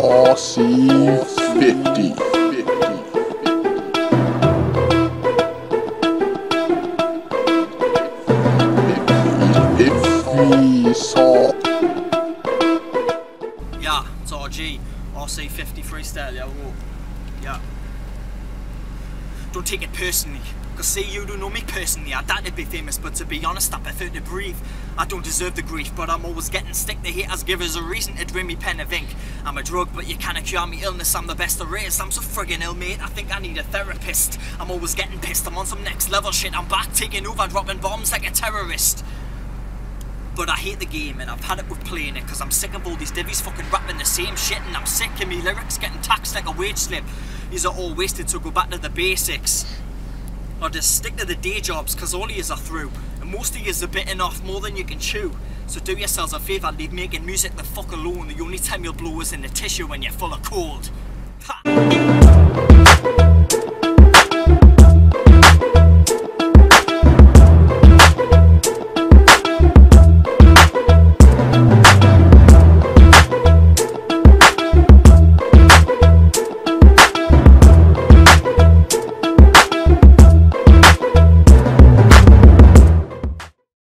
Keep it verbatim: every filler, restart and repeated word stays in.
R C fifty. Yeah, it's R G, R C fifty freestyle, yeah, whoa. Yeah. Don't take it personally, cause see you don't know me personally. I doubt to be famous, but to be honest I prefer to breathe. I don't deserve the grief, but I'm always getting stick. The haters give us a reason to drain me pen of ink. I'm a drug, but you can't cure me illness. I'm the best there is, I'm so friggin' ill, mate. I think I need a therapist. I'm always getting pissed, I'm on some next level shit. I'm back taking over, dropping bombs like a terrorist. But I hate the game and I've had it with playing it, cause I'm sick of all these divvies fucking rapping the same shit, and I'm sick of me lyrics getting taxed like a wage slip. These are all wasted, so go back to the basics. Or just stick to the day jobs, cause all of yous are through, and most of yous are bitten off more than you can chew. So do yourselves a favour, leave making music the fuck alone. The only time you'll blow is in the tissue when you're full of cold. Ha!